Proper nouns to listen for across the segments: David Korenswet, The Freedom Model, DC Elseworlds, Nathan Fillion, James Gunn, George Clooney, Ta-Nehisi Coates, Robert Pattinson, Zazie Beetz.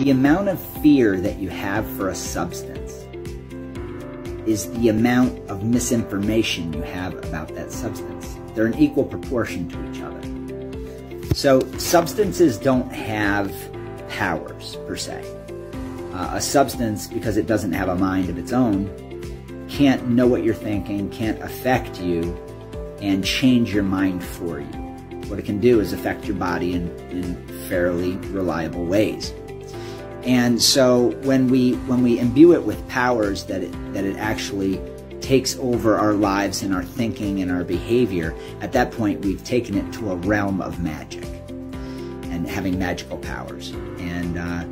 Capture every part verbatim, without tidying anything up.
The amount of fear that you have for a substance is the amount of misinformation you have about that substance. They're in equal proportion to each other. So substances don't have powers, per se. Uh, a substance, because it doesn't have a mind of its own, can't know what you're thinking, can't affect you, and change your mind for you. What it can do is affect your body in, in fairly reliable ways. And so when we when we imbue it with powers that it, that it actually takes over our lives and our thinking and our behavior, at that point we've taken it to a realm of magic and having magical powers. And uh,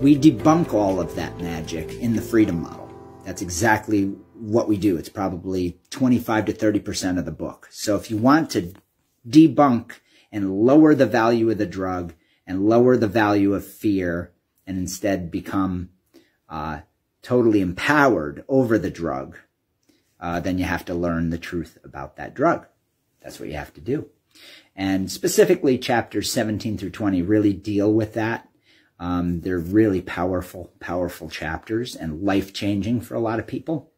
we debunk all of that magic in the Freedom Model. That's exactly what we do. It's probably twenty-five to thirty percent of the book. So if you want to debunk and lower the value of the drug and lower the value of fear, and instead become uh, totally empowered over the drug, uh, then you have to learn the truth about that drug. That's what you have to do. And specifically, chapters seventeen through twenty really deal with that. Um, they're really powerful, powerful chapters and life-changing for a lot of people.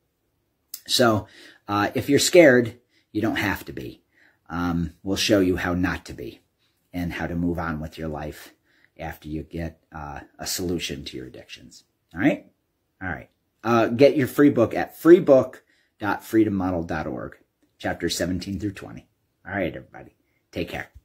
So uh, if you're scared, you don't have to be. Um, we'll show you how not to be and how to move on with your life after you get uh, a solution to your addictions. All right? All right. Uh, get your free book at freebook dot freedom model dot org, chapters seventeen through twenty. All right, everybody. Take care.